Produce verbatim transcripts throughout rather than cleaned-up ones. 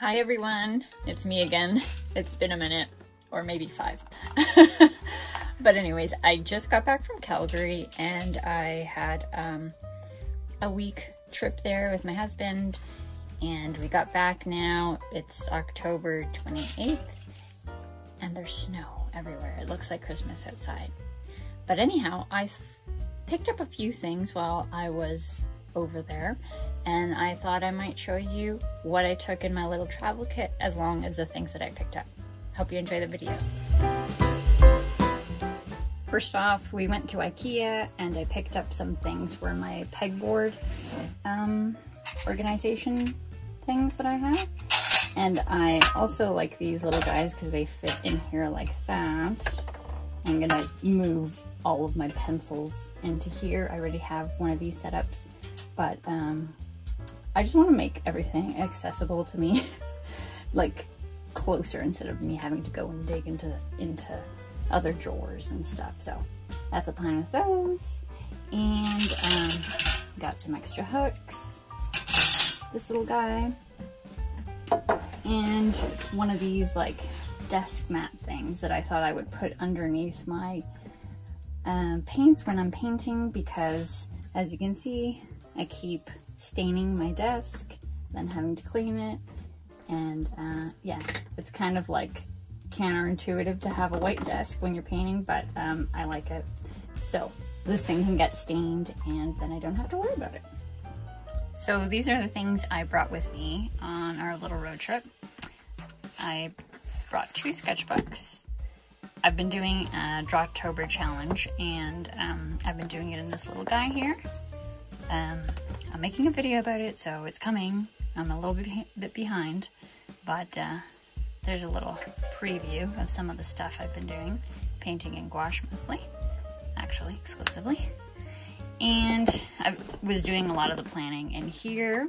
Hi everyone, it's me again. It's been a minute, or maybe five. But anyways, I just got back from Calgary and I had um, a week trip there with my husband, and we got back now. It's October twenty-eighth and there's snow everywhere. It looks like Christmas outside. But anyhow, I picked up a few things while I was over there, and I thought I might show you what I took in my little travel kit, as long as the things that I picked up. Hope you enjoy the video. First off, we went to IKEA and I picked up some things for my pegboard um, organization things that I have. And I also like these little guys because they fit in here like that. I'm gonna move all of my pencils into here. I already have one of these setups, but um, I just want to make everything accessible to me, like closer, instead of me having to go and dig into into other drawers and stuff. So that's a plan with those. And um, got some extra hooks, this little guy, and one of these like desk mat things that I thought I would put underneath my uh, paints when I'm painting, because as you can see, I keep staining my desk, then having to clean it, and uh, yeah, it's kind of like counterintuitive to have a white desk when you're painting, but um, I like it. So this thing can get stained and then I don't have to worry about it. So these are the things I brought with me on our little road trip. I brought two sketchbooks. I've been doing a Drawtober challenge, and um, I've been doing it in this little guy here. Um, I'm making a video about it, so it's coming. I'm a little bit behind, but uh, there's a little preview of some of the stuff I've been doing, painting in gouache mostly, actually exclusively. And I was doing a lot of the planning in here,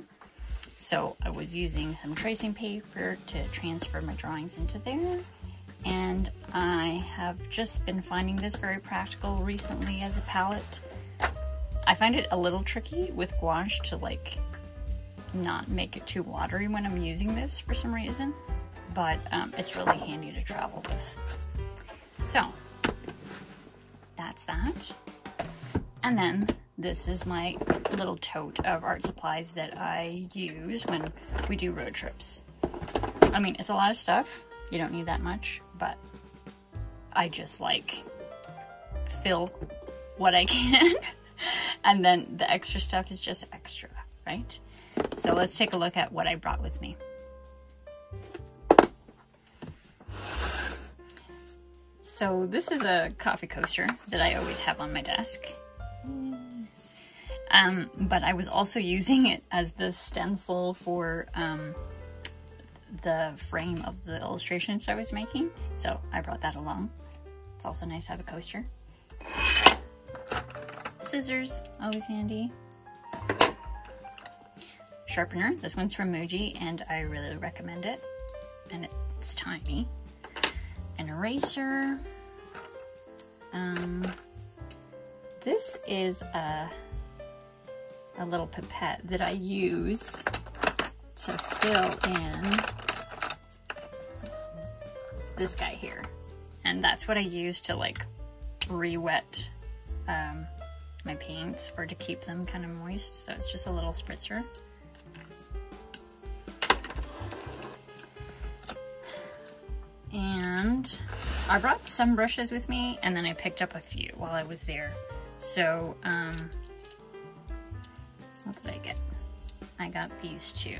so I was using some tracing paper to transfer my drawings into there. And I have just been finding this very practical recently as a palette. I find it a little tricky with gouache to like not make it too watery when I'm using this for some reason, but um, it's really handy to travel with. So that's that. And then this is my little tote of art supplies that I use when we do road trips. I mean, it's a lot of stuff. You don't need that much, but I just like fill what I can. And then the extra stuff is just extra, right? So let's take a look at what I brought with me. So this is a coffee coaster that I always have on my desk. Um, but I was also using it as the stencil for um, the frame of the illustrations I was making. So I brought that along. It's also nice to have a coaster. Scissors, always handy. Sharpener, this one's from Muji and I really recommend it, and it's tiny. An eraser. Um, this is a, a little pipette that I use to fill in this guy here, and that's what I use to like re-wet um, my paints, or to keep them kind of moist. So it's just a little spritzer. And I brought some brushes with me, and then I picked up a few while I was there. So um, what did I get? I got these two.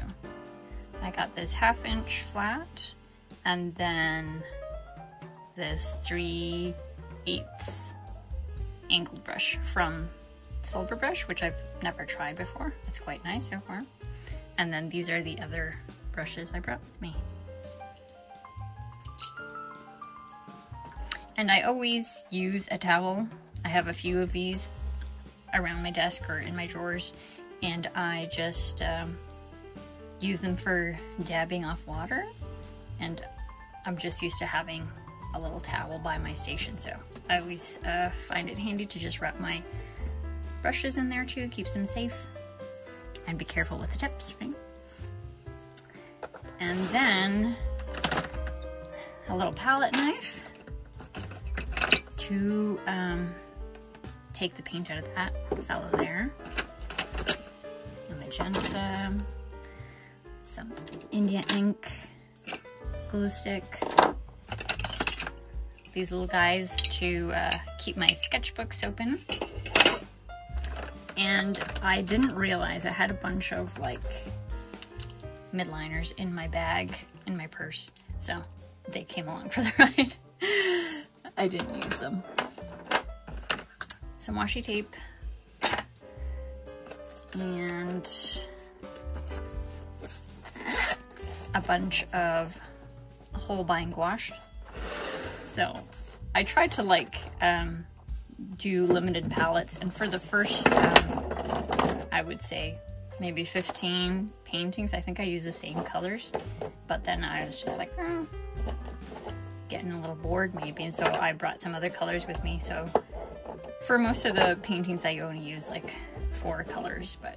I got this half inch flat, and then this three eighths angled brush from Silver Brush, which I've never tried before. It's quite nice so far. And then these are the other brushes I brought with me. And I always use a towel. I have a few of these around my desk or in my drawers, and I just um, use them for dabbing off water. And I'm just used to having a little towel by my station, so I always uh, find it handy to just wrap my brushes in there too. Keeps them safe, and be careful with the tips, right? and then a little palette knife to um, take the paint out of that fella there. A magenta, some India ink, glue stick, these little guys to uh, keep my sketchbooks open. And I didn't realize I had a bunch of like midliners in my bag, in my purse, so they came along for the ride. I didn't use them. Some washi tape and a bunch of Holbein gouache. So I tried to like um, do limited palettes, and for the first, um, I would say maybe fifteen paintings, I think I used the same colors, but then I was just like, mm, getting a little bored maybe, and so I brought some other colors with me. So for most of the paintings I only use like four colors, but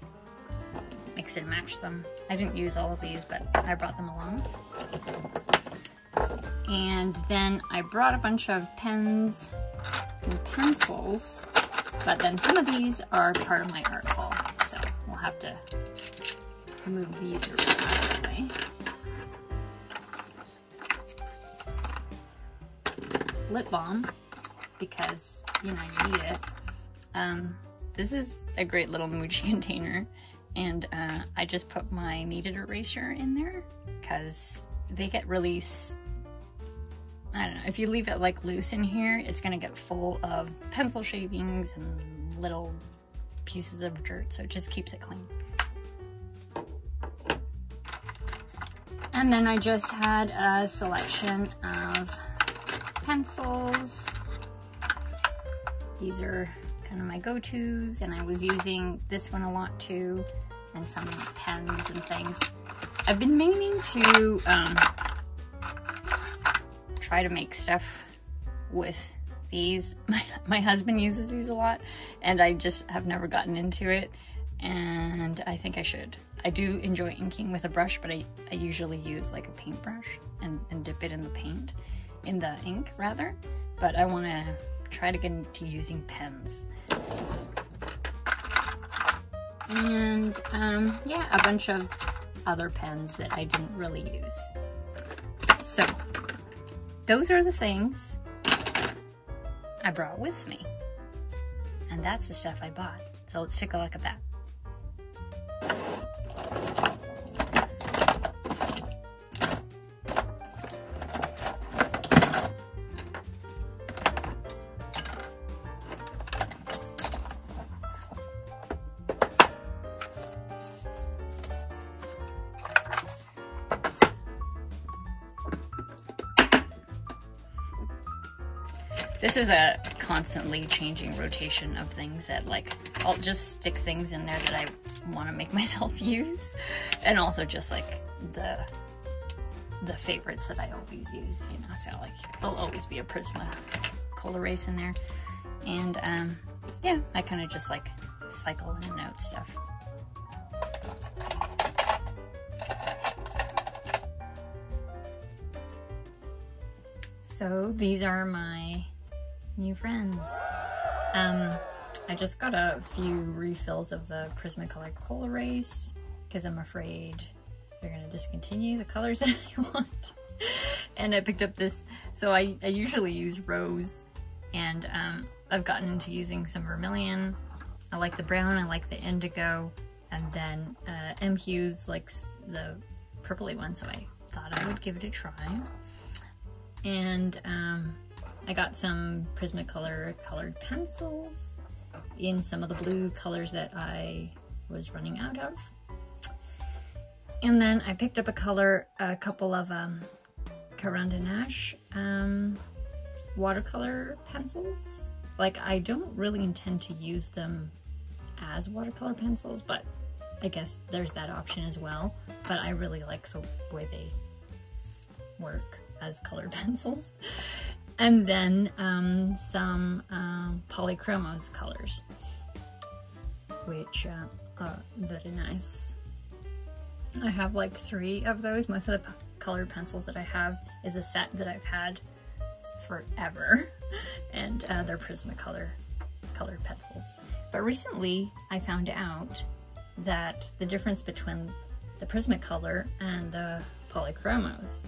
mix and match them. I didn't use all of these, but I brought them along. And then I brought a bunch of pens and pencils, but then some of these are part of my art haul, so we'll have to move these around that way. Lip balm, because you know you need it. Um, this is a great little Muji container, and uh, I just put my kneaded eraser in there because they get really stuck. I don't know, if you leave it like loose in here, it's gonna get full of pencil shavings and little pieces of dirt, so it just keeps it clean. And then I just had a selection of pencils. These are kind of my go-tos, and I was using this one a lot too, and some pens and things. I've been meaning to um, try to make stuff with these. My, my husband uses these a lot, and I just have never gotten into it, and I think I should. I do enjoy inking with a brush, but I, I usually use like a paintbrush and, and dip it in the paint, in the ink rather, but I want to try to get into using pens. And um, yeah, a bunch of other pens that I didn't really use. So those are the things I brought with me, and that's the stuff I bought. So let's take a look at that. This is a constantly changing rotation of things that, like, I'll just stick things in there that I want to make myself use, and also just like the the favorites that I always use, you know, so like there'll always be a Prismacolor in there. And um, yeah, I kind of just like cycle in and out stuff. So these are my new friends. Um, I just got a few refills of the Prismacolor Colerase because I'm afraid they're gonna discontinue the colors that I want. And I picked up this, so I, I usually use rose, and um, I've gotten into using some vermilion. I like the brown, I like the indigo, and then uh, M Hughes likes the purpley one, so I thought I would give it a try. And um, I got some Prismacolor colored pencils in some of the blue colors that I was running out of. And then I picked up a color, a couple of um, Caran d'Ache um, watercolor pencils. Like, I don't really intend to use them as watercolor pencils, but I guess there's that option as well. But I really like the way they work as colored pencils. And then um, some um, Polychromos colors, which uh, are very nice. I have like three of those. Most of the colored pencils that I have is a set that I've had forever, and uh, they're Prismacolor colored pencils. But recently I found out that the difference between the Prismacolor and the Polychromos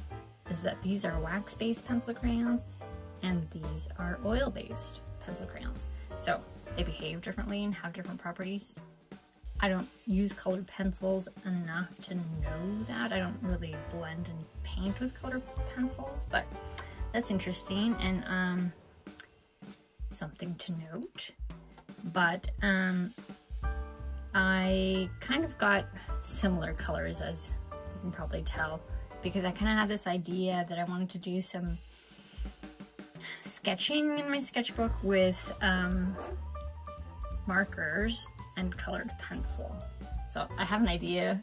is that these are wax-based pencil crayons and these are oil-based pencil crayons. So they behave differently and have different properties. I don't use colored pencils enough to know that. I don't really blend and paint with colored pencils, but that's interesting and um, something to note. But um, I kind of got similar colors, as you can probably tell, because I kind of had this idea that I wanted to do some sketching in my sketchbook with um, markers and colored pencil. So I have an idea.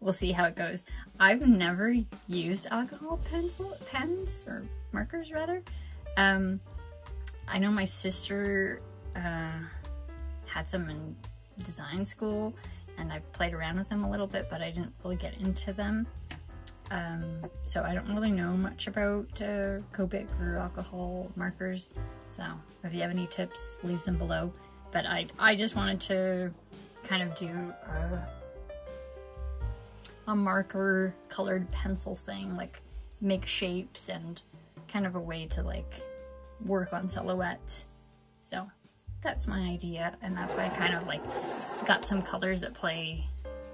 We'll see how it goes. I've never used alcohol pencil pens or markers rather. Um, I know my sister uh, had some in design school and I played around with them a little bit, but I didn't really get into them. Um, so I don't really know much about uh, Copic or alcohol markers. So if you have any tips, leave them below. But I, I just wanted to kind of do a, a marker colored pencil thing, like make shapes and kind of a way to like work on silhouettes. So that's my idea, and that's why I kind of like got some colors that play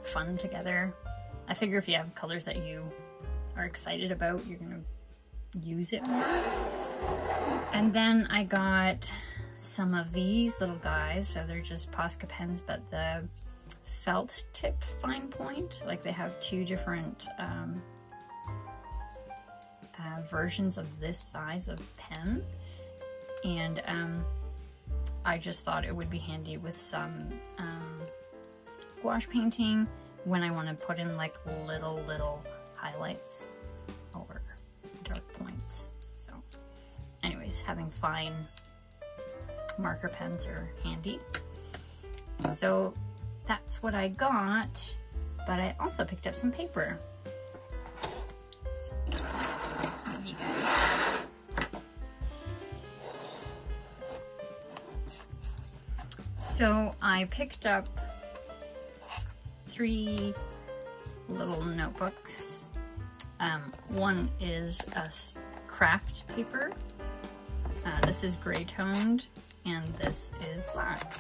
fun together. I figure if you have colors that you are excited about, you're gonna use it more. And then I got some of these little guys, so they're just Posca pens, but the felt tip fine point, like they have two different um, uh, versions of this size of pen, and um, I just thought it would be handy with some um, gouache painting when I want to put in like little little highlights or dark points. So anyways, having fine marker pens are handy. So that's what I got, but I also picked up some paper. So, some of you guys. So I picked up three little notebooks. Um, one is a craft paper. Uh, this is gray toned, and this is black.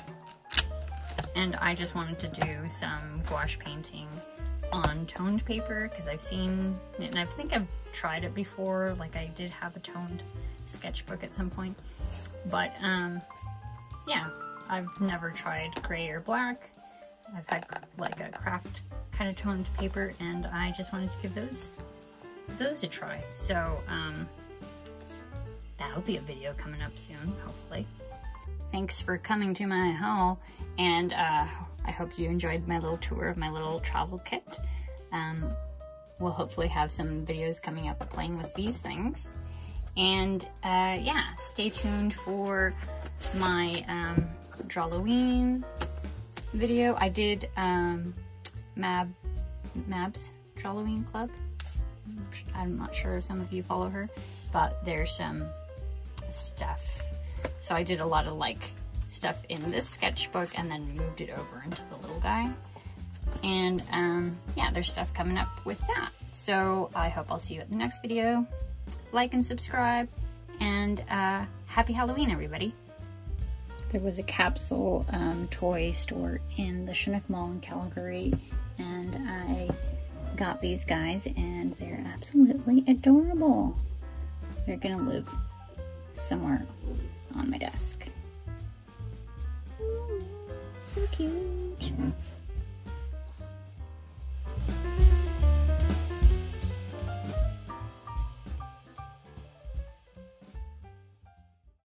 And I just wanted to do some gouache painting on toned paper because I've seen it, and I think I've tried it before. Like I did have a toned sketchbook at some point, but um, yeah, I've never tried gray or black. I've had like a craft kind of toned paper, and I just wanted to give those those a try. So um, that'll be a video coming up soon, hopefully. Thanks for coming to my haul, and uh, I hope you enjoyed my little tour of my little travel kit. Um, we'll hopefully have some videos coming up playing with these things. And uh, yeah, stay tuned for my um, Drawloween video. I did um, Mab, Mab's Drawloween Club. I'm not sure if some of you follow her, but there's some stuff. So I did a lot of like stuff in this sketchbook and then moved it over into the little guy. And um, yeah, there's stuff coming up with that. So I hope I'll see you at the next video. Like and subscribe, and uh, happy Halloween, everybody. There was a capsule um, toy store in the Chinook Mall in Calgary, and I got these guys and they're absolutely adorable. They're gonna live somewhere on my desk. Ooh, so cute. Mm-hmm.